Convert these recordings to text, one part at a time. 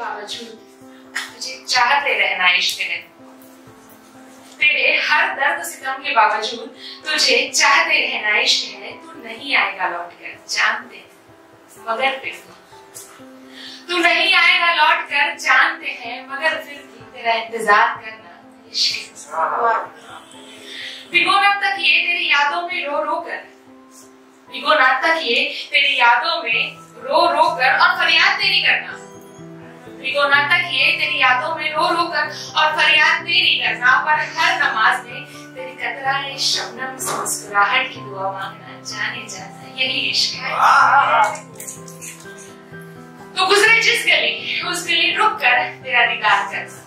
बावजूद तुझे चाहते रहना इश्क़ है, तेरे हर दर्द सितम के बावजूद तुझे चाहते रहना इश्क़ है। तू नहीं आएगा लौट कर जानते मगर फिर भी, तू नहीं आएगा लौट कर जानते हैं मगर फिर भी तेरा इंतजार करना इश्क़ है। भिगोना तक ये तेरी यादों में रो रो कर, भिगोना तक ये तेरी यादों में रो रो कर और फरियाद तेरी करना, भिगोना तक ये तेरी यादों में रो रो कर और फरियाद तेरी करना। पर हर नमाज में तेरी कतराए शबनम से मुस्कुराहट की दुआ मांगना जाने जाता यही इश्क है। तो गुजरे जिस गली उस गली रुक कर तेरा दीदार करना,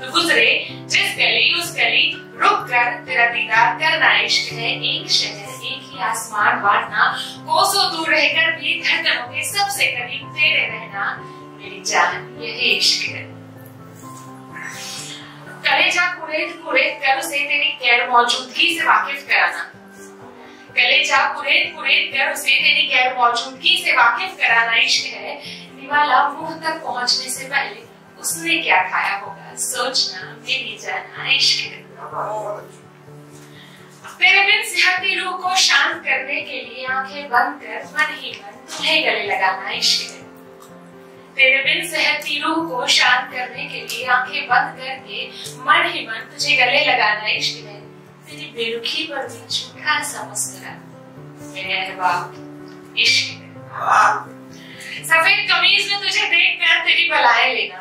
तो गुजरे जिस गली उस गली रुक कर तेरा दीदार करना इश्क है। एक शहर एक ही आसमान बांटना, कोसों दूर रहकर भी धड़कनों के सबसे करीब तेरे रहना मेरी जान यही इश्क है। कलेजा कुरेद कुरेद कर उसे तेरी गैर मौजूदगी से वाकिफ कराना, कलेजा कुरेद कुरेद कर उसे तेरी गैर मौजूदगी से वाकिफ कराना इश्क है। निवाला मुंह तक पहुंचने से पहले उसने क्या खाया होगा सोचना मेरी जान इश्क है। तेरे बिन सिहती रूह को शांत करने के लिए आंखें बंद कर मन ही मन तुम्हें गले लगाना इश्क़ है। तेरे बिन सिहती रूह को शांत करने के लिए आंखें बंद करके मन ही मन तुझे गले लगाना इश्क़ है। तेरी बेरुखी पर भी झूठा सा मुस्कुराना मेरे अहबाब इश्क़ है। सफेद कमीज में तुझे देखकर तेरी बलाएं लेना,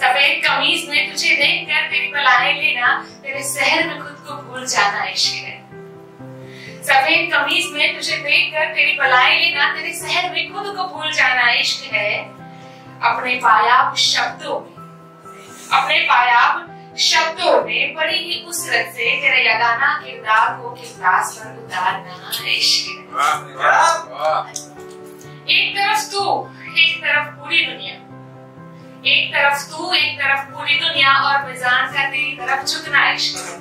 सफेद कमीज में तुझे देखकर तेरी बलाएं लेना, तेरे शहर में खुद को भूल जाना इश्क है। सफेद कमीज में तुझे देखकर तेरी बलाएं लेना, तेरे शहर में खुद को भूल जाना इश्क है। अपने पायाब शब्दों में, अपने पायाब शब्दों में बड़ी ही उसरत से तेरे लगाना किरदार को किरदास पर उतारना इश्क है। एक तरफ तू एक तरफ पूरी दुनिया, एक तरफ तू एक तरफ पूरी दुनिया और मिजान का तेरी तरफ झुकना इश्क है।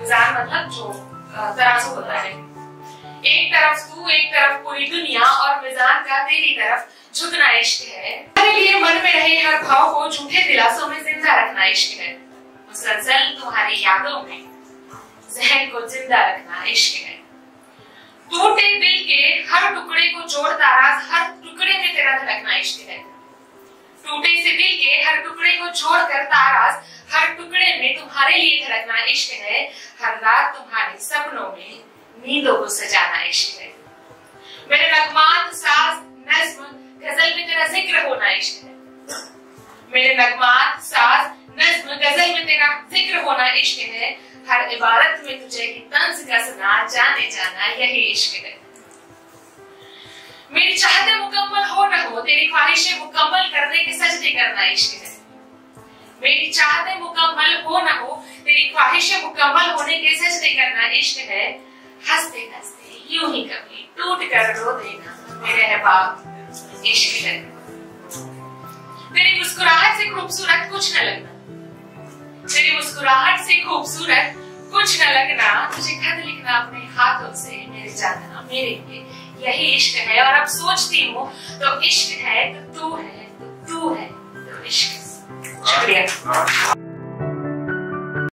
मिजान मतलब जो तराजू होता है। एक तरफ तू एक तरफ पूरी दुनिया और मिजान का तेरी तरफ झुकना इश्क है। तेरे लिए मन में रहे हर भाव को झूठे दिलासों में जिंदा रखना इश्क है। मुसलसल तुम्हारी यादों में जहन को जिंदा रखना इश्क है। टूटे दिल के हर टुकड़े को जोड़ता राज हर टुकड़े में तेरा धड़कना इश्क है। टूटे से दिल के हर टुकड़े को छोड़कर तारास हर टुकड़े में तुम्हारे लिए धड़कना इश्क है। हर रात तुम्हारे सपनों में नींदों को सजाना इश्क है। मेरे नगमात साज नज्म गजल में तेरा जिक्र होना इश्क है। मेरे नगमात साज नज्म गजल में तेरा जिक्र होना इश्क है। हर इबारत में तुझे ही तंज कसना जाने जाना यही इश्क है। मेरी चाहते मुकम्मल हो न हो तेरी ख्वाहिशें मुकम्मल करने के सजदे करना इश्क है। मेरी चाहते मुकम्मल हो न हो तेरी ख्वाहिशें मुकम्मल होने के सजदे करना इश्क है। हंसते हंसते यूं ही कभी टूट कर रो देना मेरे अहबाब इश्क है। तेरी मुस्कुराहट से खूबसूरत कुछ न लगना, तेरी मुस्कुराहट से खूबसूरत कुछ न लगना, तुझे खत लिखना अपने हाथों से मेरे जाना मेरे लिए यही इश्क है। और अब सोचती हूँ तो इश्क है, तो तू है, तो इश्क। शुक्रिया।